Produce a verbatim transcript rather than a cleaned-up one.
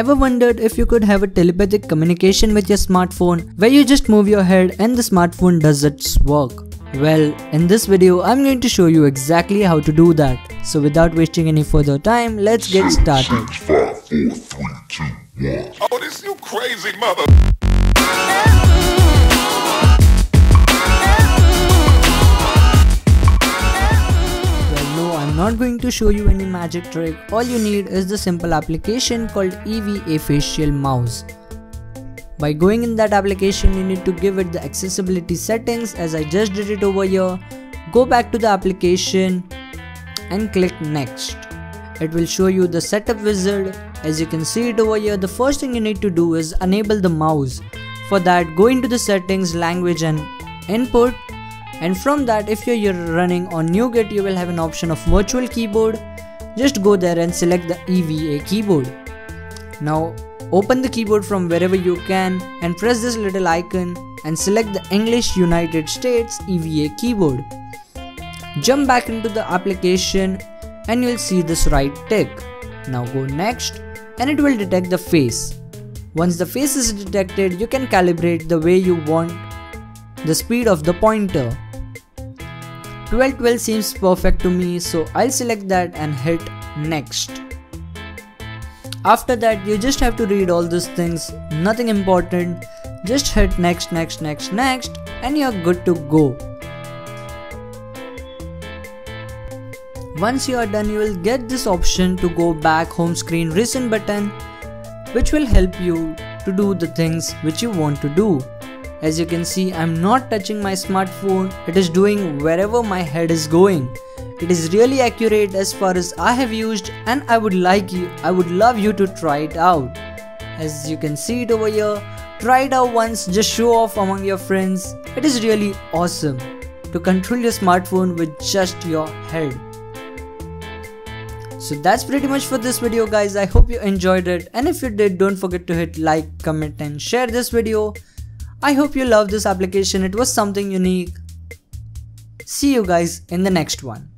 Ever wondered if you could have a telepathic communication with your smartphone where you just move your head and the smartphone does its work? Well, in this video, I'm going to show you exactly how to do that. So without wasting any further time, let's get started. six, five, four, three, two, one. Oh, this you crazy mother... I'm not going to show you any magic trick. All you need is the simple application called E V A facial mouse. By going in that application, you need to give it the accessibility settings as I just did it over here. Go back to the application and click next. It will show you the setup wizard. As you can see it over here, the first thing you need to do is enable the mouse. For that, go into the settings, language and input. And from that, if you're running on Nougat, you will have an option of virtual keyboard. Just go there and select the E V A keyboard. Now open the keyboard from wherever you can and press this little icon and select the English United States E V A keyboard. Jump back into the application and you'll see this right tick. Now go next and it will detect the face. Once the face is detected, you can calibrate the way you want the speed of the pointer. twelve twelve seems perfect to me, so I'll select that and hit next. After that, you just have to read all these things, nothing important, just hit next, next, next, next and you're good to go. Once you are done, you will get this option to go back home screen recent button, which will help you to do the things which you want to do. As you can see, I'm not touching my smartphone, it is doing wherever my head is going. It is really accurate as far as I have used and I would like you, I would love you to try it out. As you can see it over here, try it out once, just show off among your friends. It is really awesome to control your smartphone with just your head. So that's pretty much for this video guys, I hope you enjoyed it and if you did, don't forget to hit like, comment and share this video. I hope you loved this application, it was something unique. See you guys in the next one.